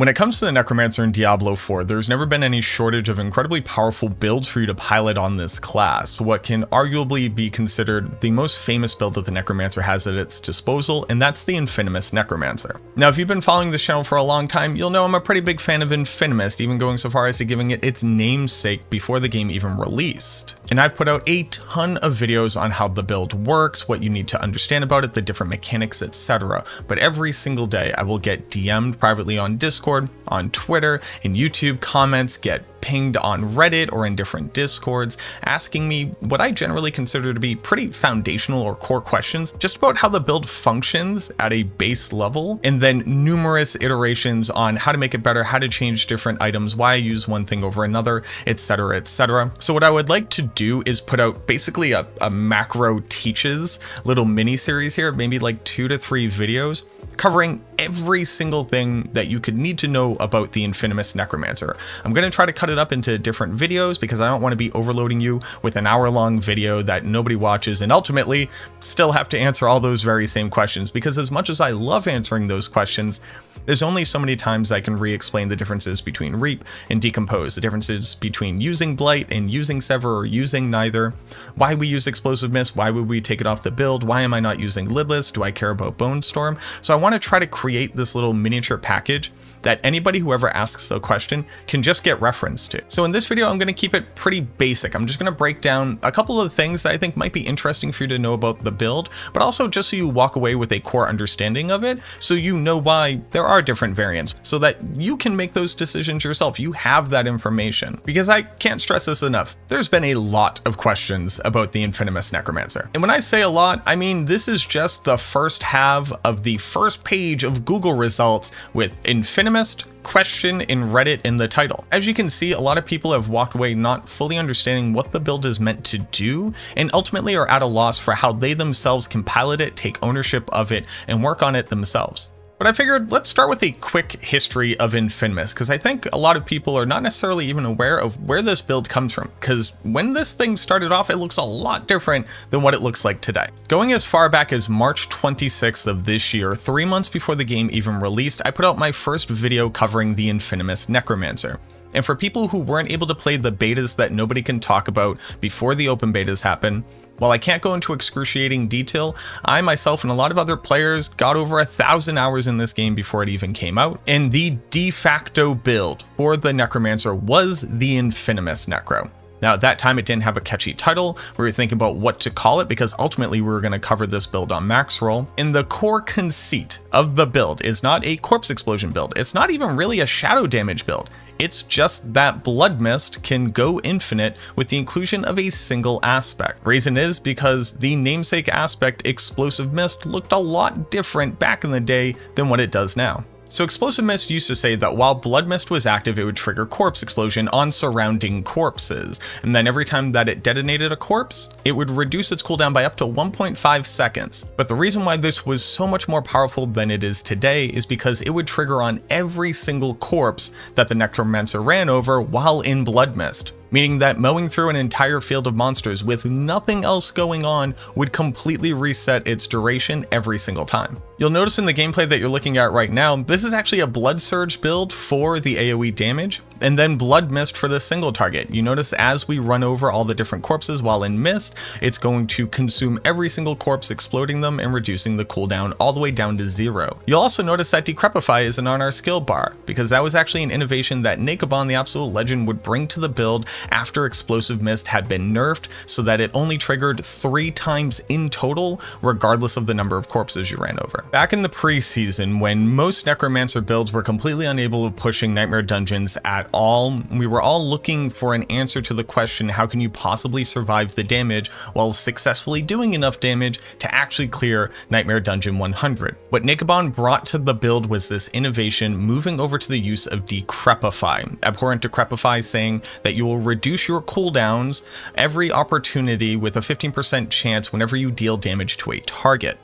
When it comes to the Necromancer in Diablo 4, there's never been any shortage of incredibly powerful builds for you to pilot on this class, what can arguably be considered the most famous build that the Necromancer has at its disposal, and that's the Infinimist Necromancer. Now, if you've been following this channel for a long time, you'll know I'm a pretty big fan of Infinimist, even going so far as to giving it its namesake before the game even released. And I've put out a ton of videos on how the build works, what you need to understand about it, the different mechanics, etc. But every single day, I will get DM'd privately on Discord, on Twitter, and YouTube comments, get pinged on Reddit or in different Discords, asking me what I generally consider to be pretty foundational or core questions just about how the build functions at a base level, and then numerous iterations on how to make it better, how to change different items, why I use one thing over another, etc, etc. So what I would like to do is put out basically a macro teaches little mini series here, maybe like 2 to 3 videos, covering every single thing that you could need to know about the Infinimist Necromancer. I'm going to try to cut it up into different videos because I don't want to be overloading you with an hour-long video that nobody watches and ultimately still have to answer all those very same questions, because as much as I love answering those questions, there's only so many times I can re-explain the differences between Reap and Decompose, the differences between using Blight and using Sever or using neither, why we use Explosive Mist, why would we take it off the build, why am I not using Lidless, do I care about Bone Storm? So I want to try to create this little miniature package that anybody who ever asks a question can just get referenced to. So in this video, I'm going to keep it pretty basic. I'm just going to break down a couple of things that I think might be interesting for you to know about the build, but also just so you walk away with a core understanding of it, so you know why there are different variants, so that you can make those decisions yourself. You have that information, because I can't stress this enough. There's been a lot of questions about the Infinimist Necromancer. And when I say a lot, I mean this is just the first half of the first page of Google results with Infinimist question in Reddit in the title. As you can see, a lot of people have walked away not fully understanding what the build is meant to do, and ultimately are at a loss for how they themselves can pilot it, take ownership of it, and work on it themselves. But I figured let's start with a quick history of Infinimist, because I think a lot of people are not necessarily even aware of where this build comes from, because when this thing started off, it looks a lot different than what it looks like today. Going as far back as March 26th of this year, 3 months before the game even released, I put out my first video covering the Infinimist Necromancer. And for people who weren't able to play the betas that nobody can talk about before the open betas happen, while I can't go into excruciating detail, I myself and a lot of other players got over 1,000 hours in this game before it even came out. And the de facto build for the Necromancer was the Infinimist Necro. Now, at that time, it didn't have a catchy title. We were thinking about what to call it because ultimately we were going to cover this build on Max Roll. And the core conceit of the build is not a Corpse Explosion build. It's not even really a Shadow Damage build. It's just that Blood Mist can go infinite with the inclusion of a single aspect. Reason is because the namesake aspect, Explosive Mist, looked a lot different back in the day than what it does now. So Explosive Mist used to say that while Blood Mist was active, it would trigger Corpse Explosion on surrounding corpses, and then every time that it detonated a corpse, it would reduce its cooldown by up to 1.5 seconds. But the reason why this was so much more powerful than it is today is because it would trigger on every single corpse that the Necromancer ran over while in Blood Mist, meaning that mowing through an entire field of monsters with nothing else going on would completely reset its duration every single time. You'll notice in the gameplay that you're looking at right now, this is actually a Blood Surge build for the AoE damage, and then Blood Mist for the single target. You notice as we run over all the different corpses while in Mist, it's going to consume every single corpse, exploding them and reducing the cooldown all the way down to 0. You'll also notice that Decrepify isn't on our skill bar, because that was actually an innovation that Nicabon, the absolute legend, would bring to the build after Explosive Mist had been nerfed, so that it only triggered 3 times in total, regardless of the number of corpses you ran over. Back in the preseason, when most Necromancer builds were completely unable of pushing Nightmare Dungeons at all, we were all looking for an answer to the question, how can you possibly survive the damage while successfully doing enough damage to actually clear Nightmare Dungeon 100? What Nicabon brought to the build was this innovation, moving over to the use of Decrepify. Abhorrent Decrepify saying that you will reduce your cooldowns every opportunity with a 15% chance whenever you deal damage to a target.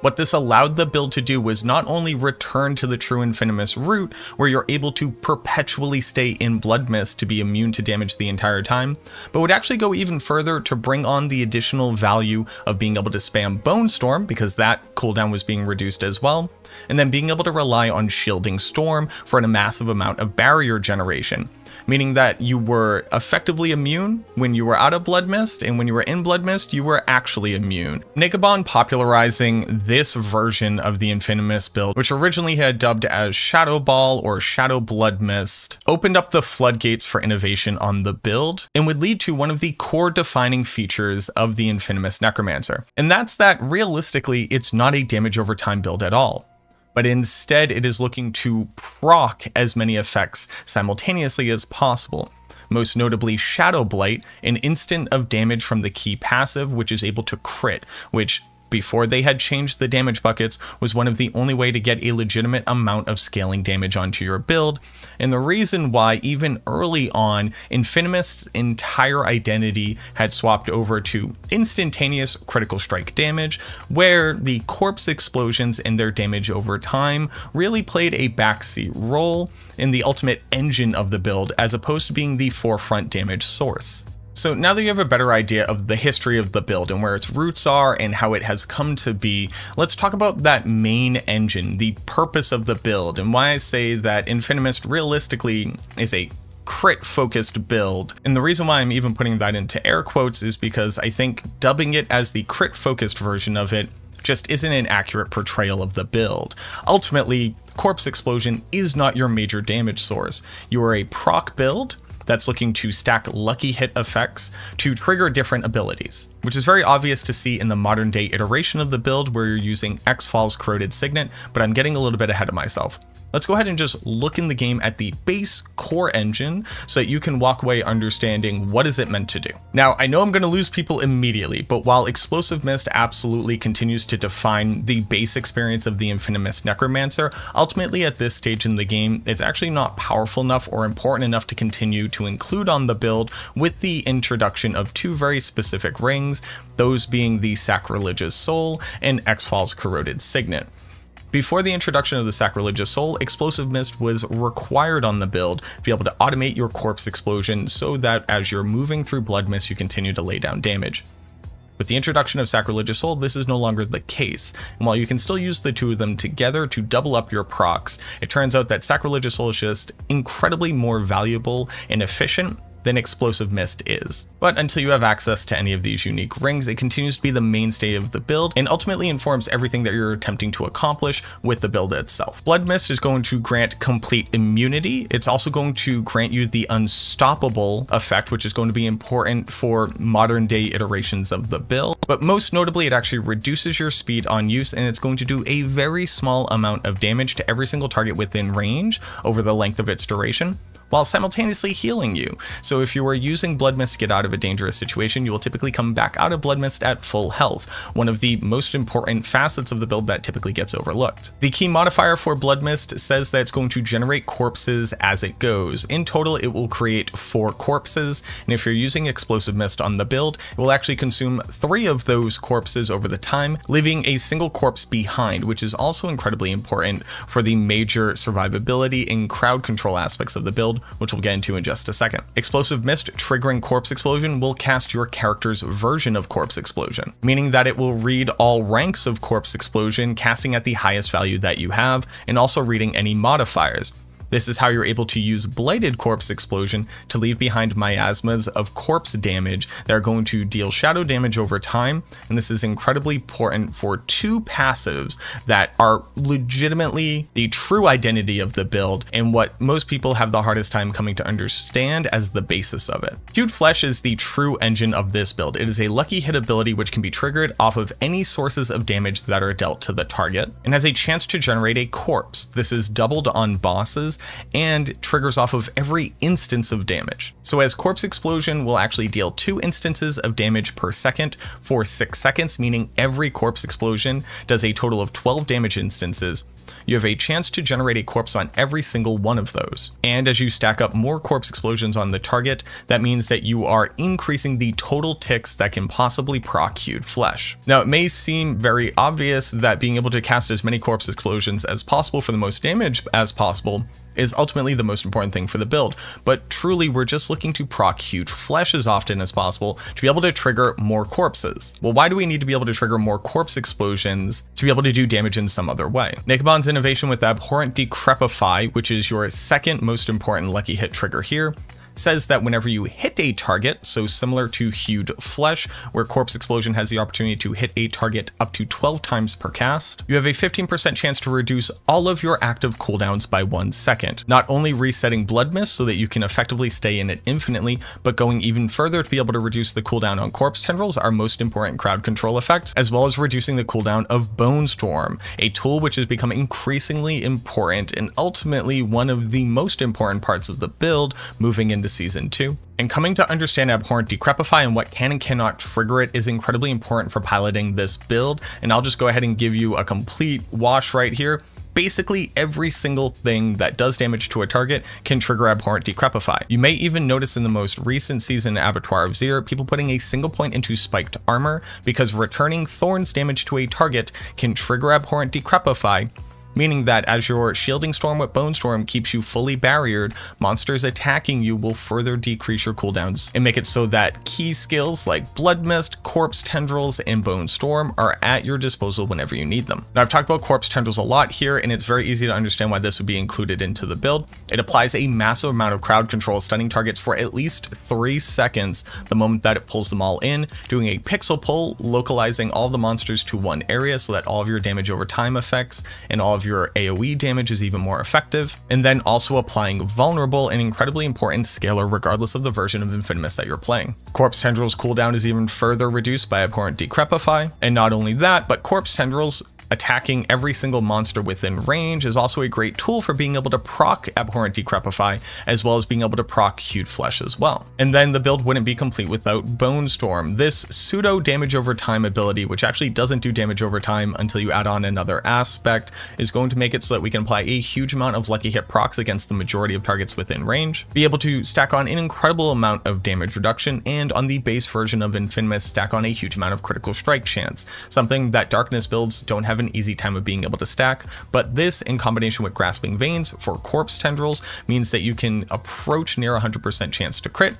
What this allowed the build to do was not only return to the true Infinimist route, where you're able to perpetually stay in Blood Mist to be immune to damage the entire time, but would actually go even further to bring on the additional value of being able to spam Bone Storm, because that cooldown was being reduced as well, and then being able to rely on Shielding Storm for a massive amount of barrier generation, meaning that you were effectively immune when you were out of Blood Mist, and when you were in Blood Mist, you were actually immune. Nicabon popularizing this version of the Infinimist build, which originally he had dubbed as Shadow Ball or Shadow Blood Mist, opened up the floodgates for innovation on the build, and would lead to one of the core defining features of the Infinimist Necromancer. And that's that realistically, it's not a damage over time build at all, but instead it is looking to proc as many effects simultaneously as possible. Most notably Shadow Blight, an instant of damage from the key passive, which is able to crit, which before they had changed the damage buckets was one of the only way to get a legitimate amount of scaling damage onto your build. And the reason why even early on, Infinimist's entire identity had swapped over to instantaneous critical strike damage, where the corpse explosions and their damage over time really played a backseat role in the ultimate engine of the build, as opposed to being the forefront damage source. So now that you have a better idea of the history of the build and where its roots are and how it has come to be, let's talk about that main engine, the purpose of the build, and why I say that Infinimist realistically is a crit-focused build. And the reason why I'm even putting that into air quotes is because I think dubbing it as the crit-focused version of it just isn't an accurate portrayal of the build. Ultimately, Corpse Explosion is not your major damage source. You are a proc build that's looking to stack lucky hit effects to trigger different abilities, which is very obvious to see in the modern day iteration of the build where you're using X'Fal's Corroded Signet, but I'm getting a little bit ahead of myself. Let's go ahead and just look in the game at the base core engine so that you can walk away understanding what is it meant to do. Now, I know I'm going to lose people immediately, but while Explosive Mist absolutely continues to define the base experience of the Infinimist Necromancer, ultimately at this stage in the game, it's actually not powerful enough or important enough to continue to include on the build with the introduction of two very specific rings, those being the Sacrilegious Soul and X'Fal's Corroded Signet. Before the introduction of the Sacrilegious Soul, Explosive Mist was required on the build to be able to automate your corpse explosion so that as you're moving through Blood Mist, you continue to lay down damage. With the introduction of Sacrilegious Soul, this is no longer the case, and while you can still use the two of them together to double up your procs, it turns out that Sacrilegious Soul is just incredibly more valuable and efficient than Explosive Mist is. But until you have access to any of these unique rings, it continues to be the mainstay of the build and ultimately informs everything that you're attempting to accomplish with the build itself. Blood Mist is going to grant complete immunity. It's also going to grant you the unstoppable effect, which is going to be important for modern day iterations of the build. But most notably, it actually reduces your speed on use, and it's going to do a very small amount of damage to every single target within range over the length of its duration, while simultaneously healing you. So if you are using Blood Mist to get out of a dangerous situation, you will typically come back out of Blood Mist at full health, one of the most important facets of the build that typically gets overlooked. The key modifier for Blood Mist says that it's going to generate corpses as it goes. In total, it will create 4 corpses, and if you're using Explosive Mist on the build, it will actually consume 3 of those corpses over the time, leaving a single corpse behind, which is also incredibly important for the major survivability and crowd control aspects of the build, which we'll get into in just a second. Explosive Mist triggering Corpse Explosion will cast your character's version of Corpse Explosion, meaning that it will read all ranks of Corpse Explosion, casting at the highest value that you have, and also reading any modifiers. This is how you're able to use Blighted Corpse Explosion to leave behind miasmas of corpse damage that are going to deal shadow damage over time, and this is incredibly important for 2 passives that are legitimately the true identity of the build and what most people have the hardest time coming to understand as the basis of it. Hewed Flesh is the true engine of this build. It is a lucky hit ability which can be triggered off of any sources of damage that are dealt to the target, and has a chance to generate a corpse. This is doubled on bosses and triggers off of every instance of damage. So as Corpse Explosion will actually deal 2 instances of damage per second for 6 seconds, meaning every Corpse Explosion does a total of 12 damage instances, You have a chance to generate a corpse on every single one of those. And as you stack up more corpse explosions on the target, that means that you are increasing the total ticks that can possibly proc Hewed Flesh. Now, it may seem very obvious that being able to cast as many corpse explosions as possible for the most damage as possible is ultimately the most important thing for the build, but truly we're just looking to proc Hewed Flesh as often as possible to be able to trigger more corpses. Well, why do we need to be able to trigger more corpse explosions to be able to do damage in some other way? Nicabon's innovation with Abhorrent Decrepify, which is your second most important lucky hit trigger here, says that whenever you hit a target, so similar to Hewed Flesh, where Corpse Explosion has the opportunity to hit a target up to 12 times per cast, you have a 15% chance to reduce all of your active cooldowns by 1 second, not only resetting Blood Mist so that you can effectively stay in it infinitely, but going even further to be able to reduce the cooldown on Corpse Tendrils, our most important crowd control effect, as well as reducing the cooldown of Bone Storm, a tool which has become increasingly important and ultimately one of the most important parts of the build moving into Season 2. And coming to understand Abhorrent Decrepify and what can and cannot trigger it is incredibly important for piloting this build, and I'll just go ahead and give you a complete wash right here. Basically, every single thing that does damage to a target can trigger Abhorrent Decrepify. You may even notice in the most recent season, Abattoir of Zier, people putting a single point into Spiked Armor, because returning Thorn's damage to a target can trigger Abhorrent Decrepify, meaning that as your Shielding Storm with Bone Storm keeps you fully barriered, monsters attacking you will further decrease your cooldowns and make it so that key skills like Blood Mist, Corpse Tendrils, and Bone Storm are at your disposal whenever you need them. Now, I've talked about Corpse Tendrils a lot here, and it's very easy to understand why this would be included into the build. It applies a massive amount of crowd control, stunning targets for at least 3 seconds the moment that it pulls them all in, doing a pixel pull, localizing all the monsters to one area so that all of your damage over time effects and all of your AoE damage is even more effective, and then also applying Vulnerable, an incredibly important scaler regardless of the version of Infinimist that you're playing. Corpse Tendrils cooldown is even further reduced by Abhorrent Decrepify, and not only that, but Corpse Tendrils attacking every single monster within range is also a great tool for being able to proc Abhorrent Decrepify, as well as being able to proc Hewed Flesh as well. And then the build wouldn't be complete without Bone Storm, this pseudo damage over time ability, which actually doesn't do damage over time until you add on another aspect, is going to make it so that we can apply a huge amount of lucky hit procs against the majority of targets within range, be able to stack on an incredible amount of damage reduction, and on the base version of Infinimist, stack on a huge amount of critical strike chance, something that Darkness builds don't have an easy time of being able to stack, but this in combination with Grasping Veins for Corpse Tendrils means that you can approach near 100% chance to crit,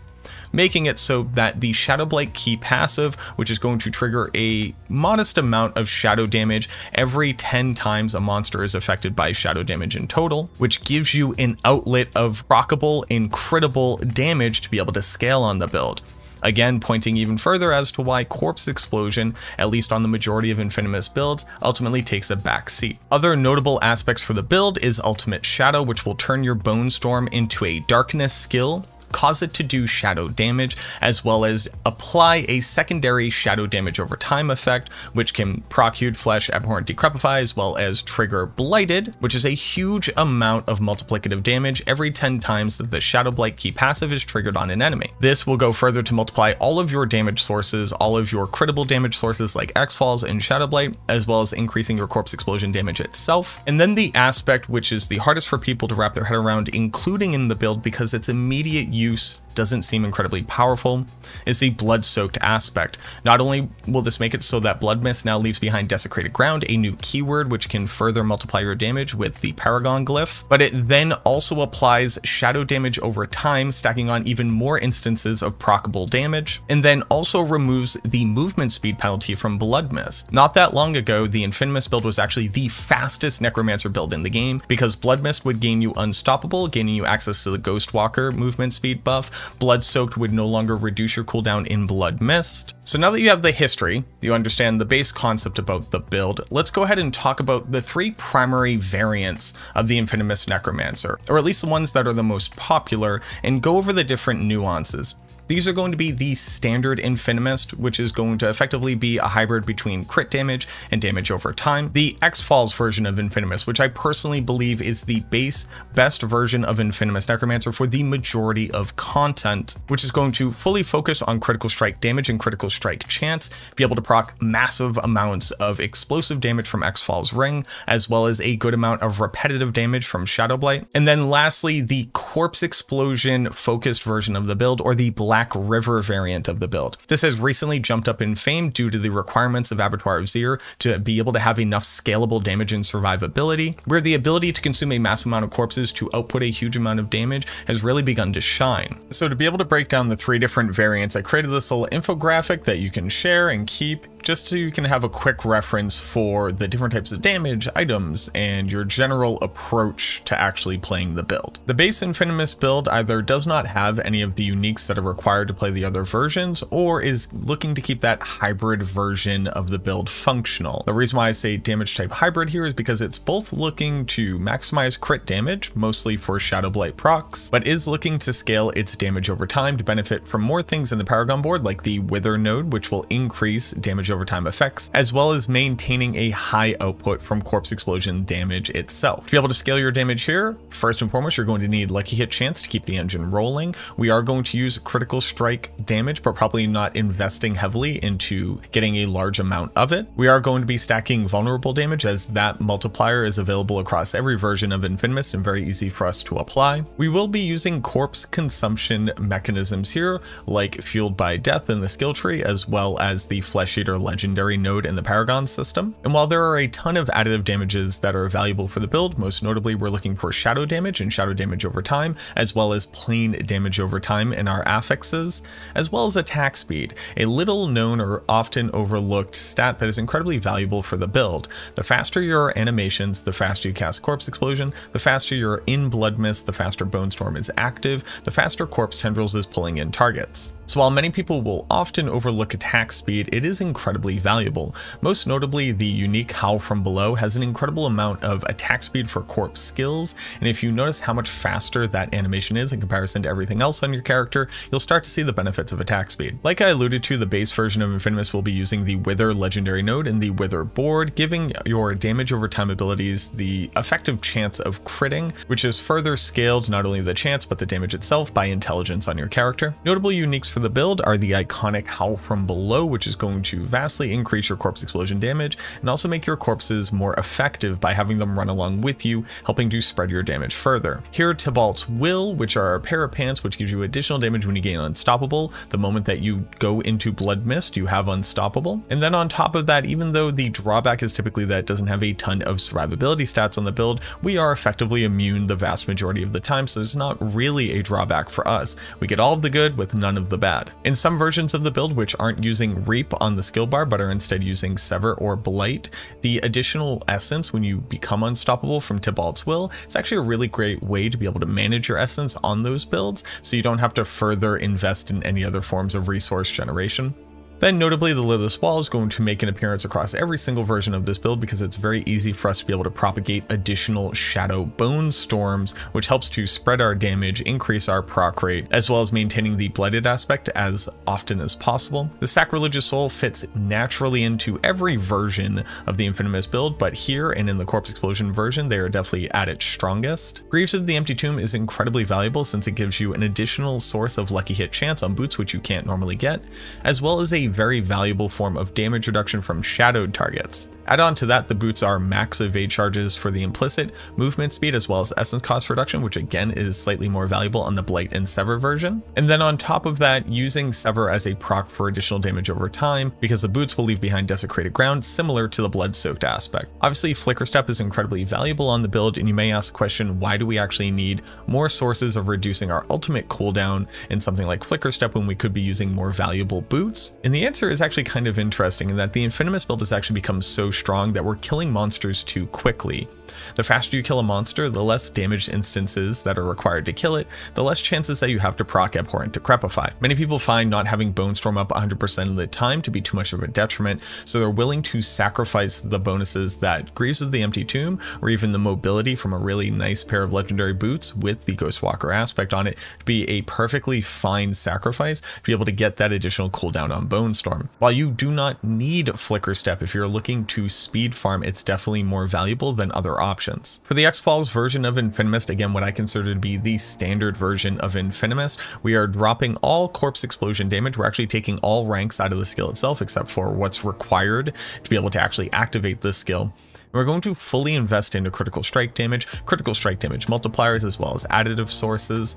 making it so that the Shadow Blight key passive, which is going to trigger a modest amount of shadow damage every 10 times a monster is affected by shadow damage in total, which gives you an outlet of proccable and critical damage to be able to scale on the build. Again, pointing even further as to why Corpse Explosion, at least on the majority of Infinimist builds, ultimately takes a back seat. Other notable aspects for the build is Ultimate Shadow, which will turn your Bone Storm into a Darkness skill, cause it to do shadow damage, as well as apply a secondary shadow damage over time effect, which can proc Hewed Flesh, Abhorrent Decrepify, as well as trigger Blighted, which is a huge amount of multiplicative damage every 10 times that the Shadow Blight key passive is triggered on an enemy. This will go further to multiply all of your damage sources, all of your critical damage sources like X'Fal's and Shadow Blight, as well as increasing your Corpse Explosion damage itself. And then the aspect which is the hardest for people to wrap their head around, including in the build because its immediate use doesn't seem incredibly powerful, is the Blood-soaked aspect. Not only will this make it so that Blood Mist now leaves behind Desecrated Ground, a new keyword which can further multiply your damage with the Paragon glyph, but it then also applies shadow damage over time, stacking on even more instances of proccable damage, and then also removes the movement speed penalty from Blood Mist. Not that long ago, the Infinimist build was actually the fastest Necromancer build in the game, because Blood Mist would gain you Unstoppable, gaining you access to the Ghostwalker movement speed buff. Blood-soaked would no longer reduce your cooldown in Blood Mist. So now that you have the history, you understand the base concept about the build, let's go ahead and talk about the three primary variants of the Infinimist Necromancer, or at least the ones that are the most popular, and go over the different nuances. These are going to be the standard Infinimist, which is going to effectively be a hybrid between crit damage and damage over time. The X'Fal's version of Infinimist, which I personally believe is the best version of Infinimist Necromancer for the majority of content, which is going to fully focus on critical strike damage and critical strike chance, be able to proc massive amounts of explosive damage from X'Fal's Ring, as well as a good amount of repetitive damage from Shadow Blight. And then lastly, the Corpse Explosion focused version of the build, or the Black River variant of the build. This has recently jumped up in fame due to the requirements of Abattoir of Zier to be able to have enough scalable damage and survivability, where the ability to consume a massive amount of corpses to output a huge amount of damage has really begun to shine. So to be able to break down the three different variants, I created this little infographic that you can share and keep, just so you can have a quick reference for the different types of damage, items, and your general approach to actually playing the build. The base Infinimist build either does not have any of the uniques that are required to play the other versions, or is looking to keep that hybrid version of the build functional. The reason why I say damage type hybrid here is because it's both looking to maximize crit damage, mostly for Shadow Blight procs, but is looking to scale its damage over time to benefit from more things in the Paragon board, like the Wither node, which will increase damage over time effects, as well as maintaining a high output from Corpse Explosion damage itself. To be able to scale your damage here, first and foremost, you're going to need Lucky Hit Chance to keep the engine rolling. We are going to use critical strike damage, but probably not investing heavily into getting a large amount of it. We are going to be stacking vulnerable damage, as that multiplier is available across every version of Infinimist and very easy for us to apply. We will be using corpse consumption mechanisms here, like Fueled by Death in the skill tree, as well as the Flesh Eater legendary node in the Paragon system. And while there are a ton of additive damages that are valuable for the build, most notably we're looking for shadow damage and shadow damage over time, as well as plane damage over time in our affixes, as well as attack speed, a little known or often overlooked stat that is incredibly valuable for the build. The faster your animations, the faster you cast Corpse Explosion, the faster you're in Blood Mist, the faster Bone Storm is active, the faster Corpse Tendrils is pulling in targets. So while many people will often overlook attack speed, it is incredibly valuable. Most notably, the unique Howl from Below has an incredible amount of attack speed for corpse skills, and if you notice how much faster that animation is in comparison to everything else on your character, you'll start to see the benefits of attack speed. Like I alluded to, the base version of Infinimist will be using the Wither legendary node in the Wither board, giving your damage over time abilities the effective chance of critting, which is further scaled not only the chance but the damage itself by intelligence on your character. Notable uniques for the build are the iconic Howl from Below, which is going to vastly increase your corpse explosion damage and also make your corpses more effective by having them run along with you, helping to spread your damage further. Here, Tibalt's Will, which are a pair of pants which gives you additional damage when you gain unstoppable. The moment that you go into Blood Mist, you have unstoppable. And then on top of that, even though the drawback is typically that it doesn't have a ton of survivability stats on the build, we are effectively immune the vast majority of the time, so it's not really a drawback for us. We get all of the good with none of the bad. In some versions of the build, which aren't using Reap on the skill bar but are instead using Sever or Blight, the additional essence when you become unstoppable from Tibalt's Will is actually a really great way to be able to manage your essence on those builds, so you don't have to further invest in any other forms of resource generation. Then notably, the Lidless Wall is going to make an appearance across every single version of this build because it's very easy for us to be able to propagate additional Shadow Bone Storms, which helps to spread our damage, increase our proc rate, as well as maintaining the blighted aspect as often as possible. The Sacrilegious Soul fits naturally into every version of the Infinimist build, but here and in the Corpse Explosion version, they are definitely at its strongest. Grieves of the Empty Tomb is incredibly valuable since it gives you an additional source of Lucky Hit Chance on boots, which you can't normally get, as well as a very valuable form of damage reduction from shadowed targets. Add on to that, the boots are max evade charges for the implicit, movement speed, as well as essence cost reduction, which again is slightly more valuable on the Blight and Sever version. And then on top of that, using Sever as a proc for additional damage over time, because the boots will leave behind Desecrated Ground, similar to the Blood-soaked aspect. Obviously, Flicker Step is incredibly valuable on the build, and you may ask the question, why do we actually need more sources of reducing our ultimate cooldown in something like Flicker Step when we could be using more valuable boots? In the the answer is actually kind of interesting in that the Infinimist build has actually become so strong that we're killing monsters too quickly. The faster you kill a monster, the less damage instances that are required to kill it, the less chances that you have to proc Abhorrent Decrepify. Many people find not having Bone Storm up 100% of the time to be too much of a detriment, so they're willing to sacrifice the bonuses that Grieves of the Empty Tomb, or even the mobility from a really nice pair of legendary boots with the Ghostwalker aspect on it, to be a perfectly fine sacrifice to be able to get that additional cooldown on Bone Storm. While you do not need Flicker Step if you're looking to speed farm, it's definitely more valuable than other options. For the X'Fal's version of Infinimist, again what I consider to be the standard version of Infinimist, we are dropping all Corpse Explosion damage. We're actually taking all ranks out of the skill itself except for what's required to be able to actually activate this skill. We're going to fully invest into critical strike damage multipliers, as well as additive sources,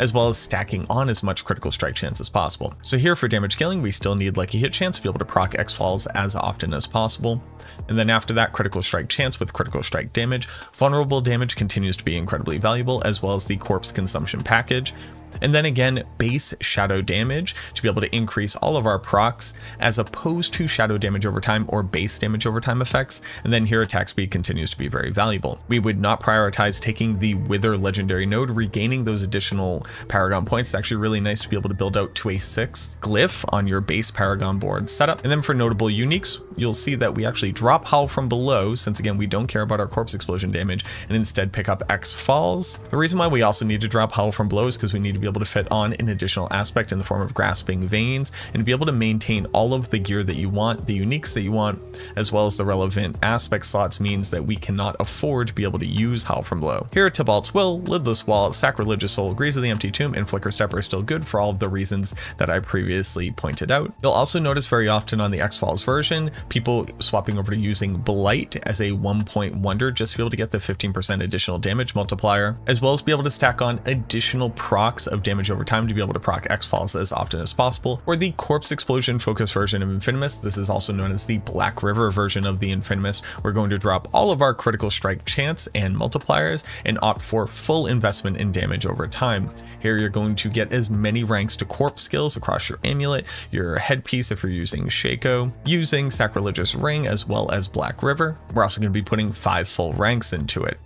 as well as stacking on as much critical strike chance as possible. So here for damage killing, we still need lucky hit chance to be able to proc X'Fal's as often as possible. And then after that, critical strike chance with critical strike damage. Vulnerable damage continues to be incredibly valuable, as well as the corpse consumption package. And then again, base shadow damage to be able to increase all of our procs as opposed to shadow damage over time or base damage over time effects. And then here attack speed continues to be very valuable. We would not prioritize taking the Wither legendary node, regaining those additional paragon points. It's actually really nice to be able to build out to a 6th glyph on your base paragon board setup. And then for notable uniques, you'll see that we actually drop Howl from Below, since again we don't care about our corpse explosion damage, and instead pick up X'Fal's. The reason why we also need to drop Howl from Below is because we need to be able to fit on an additional aspect in the form of Grasping Veins and be able to maintain all of the gear that you want, the uniques that you want, as well as the relevant aspect slots means that we cannot afford to be able to use Howl from Below. Here at Tibalt's Will, Lidless Wall, Sacrilegious Soul, Grieves of the Empty Tomb, and Flicker Step are still good for all of the reasons that I previously pointed out. You'll also notice very often on the X'Fal's version, people swapping over to using Blight as a 1-point wonder just to be able to get the 15% additional damage multiplier, as well as be able to stack on additional procs of damage over time to be able to proc X'Fal's as often as possible. Or the Corpse Explosion focused version of Infinimist, this is also known as the Black River version of the Infinimist, we're going to drop all of our critical strike chance and multipliers and opt for full investment in damage over time. Here you're going to get as many ranks to corpse skills across your amulet, your headpiece if you're using Shaco, using Sacrilegious Ring, as well as Black River. We're also going to be putting 5 full ranks into it.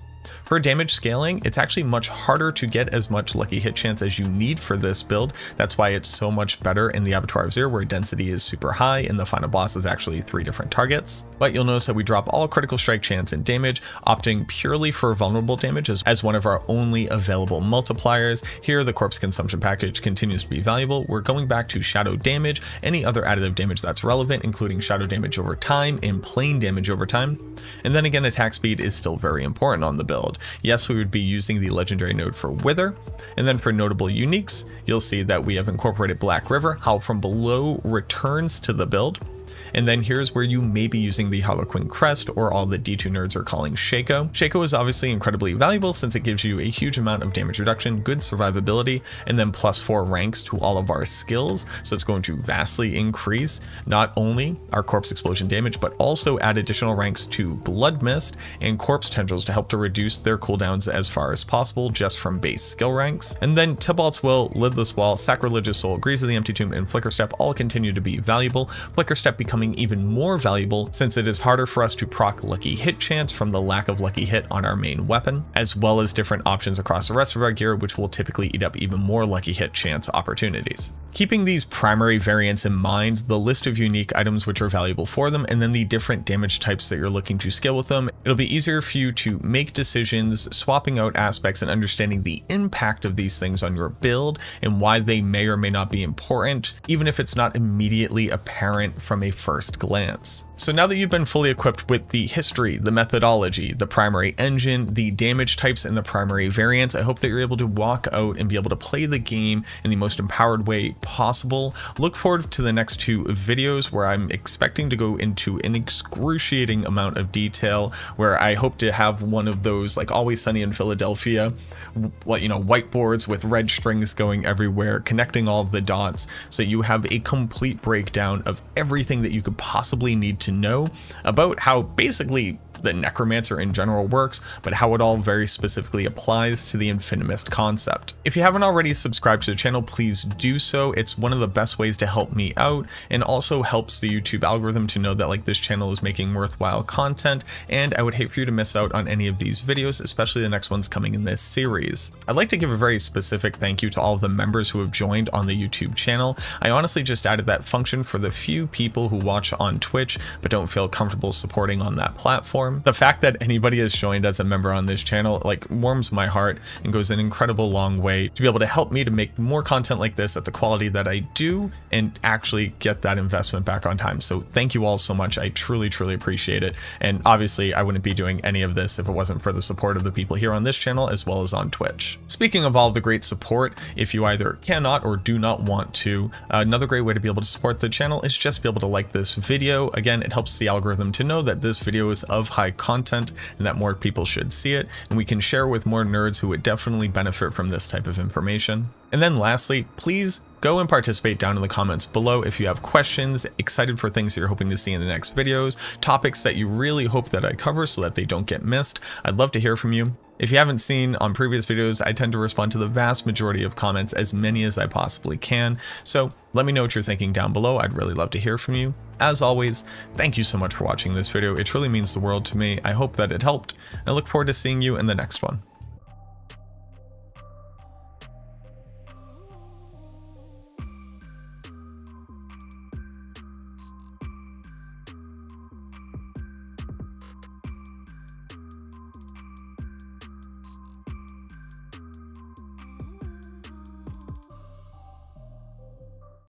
For damage scaling, it's actually much harder to get as much lucky hit chance as you need for this build. That's why it's so much better in the Abattoir of Zier, where density is super high and the final boss is actually 3 different targets. But you'll notice that we drop all critical strike chance and damage, opting purely for vulnerable damage as one of our only available multipliers. Here, the corpse consumption package continues to be valuable. We're going back to shadow damage, any other additive damage that's relevant, including shadow damage over time and plane damage over time. And then again, attack speed is still very important on the build. Yes, we would be using the legendary node for Wither. And then for notable uniques, you'll see that we have incorporated Black River. Howl from Below returns to the build. And then here's where you may be using the Harlequin Crest, or all the D2 nerds are calling Shaco. Shaco is obviously incredibly valuable since it gives you a huge amount of damage reduction, good survivability, and then +4 ranks to all of our skills. So it's going to vastly increase not only our corpse explosion damage, but also add additional ranks to Blood Mist and Corpse Tendrils to help to reduce their cooldowns as far as possible just from base skill ranks. And then Tibalt's Will, Lidless Wall, Sacrilegious Soul, Grease of the Empty Tomb, and Flicker Step all continue to be valuable. Flicker Step becoming even more valuable since it is harder for us to proc lucky hit chance from the lack of lucky hit on our main weapon, as well as different options across the rest of our gear, which will typically eat up even more lucky hit chance opportunities. Keeping these primary variants in mind, the list of unique items which are valuable for them, and then the different damage types that you're looking to scale with them, it'll be easier for you to make decisions, swapping out aspects and understanding the impact of these things on your build and why they may or may not be important, even if it's not immediately apparent from a first glance. So now that you've been fully equipped with the history, the methodology, the primary engine, the damage types, and the primary variants, I hope that you're able to walk out and be able to play the game in the most empowered way possible. Look forward to the next 2 videos where I'm expecting to go into an excruciating amount of detail, where I hope to have one of those, like Always Sunny in Philadelphia, whiteboards with red strings going everywhere, connecting all of the dots, so you have a complete breakdown of everything that you could possibly need to know about how basically the Necromancer in general works, but how it all very specifically applies to the Infinimist concept. If you haven't already subscribed to the channel, please do so. It's one of the best ways to help me out, and also helps the YouTube algorithm to know that like this channel is making worthwhile content, and I would hate for you to miss out on any of these videos, especially the next ones coming in this series. I'd like to give a very specific thank you to all of the members who have joined on the YouTube channel. I honestly just added that function for the few people who watch on Twitch but don't feel comfortable supporting on that platform. The fact that anybody has joined as a member on this channel like warms my heart and goes an incredible long way to be able to help me to make more content like this at the quality that I do and actually get that investment back on time. So thank you all so much. I truly appreciate it, and obviously I wouldn't be doing any of this if it wasn't for the support of the people here on this channel as well as on Twitch. Speaking of all the great support, if you either cannot or do not want to, another great way to be able to support the channel is just be able to like this video. Again, it helps the algorithm to know that this video is of high content and that more people should see it, and we can share with more nerds who would definitely benefit from this type of information. And then lastly, please go and participate down in the comments below if you have questions, excited for things that you're hoping to see in the next videos, topics that you really hope that I cover so that they don't get missed. I'd love to hear from you. If you haven't seen on previous videos, I tend to respond to the vast majority of comments, as many as I possibly can. So let me know what you're thinking down below. I'd really love to hear from you. As always, thank you so much for watching this video. It truly means the world to me. I hope that it helped, and I look forward to seeing you in the next one.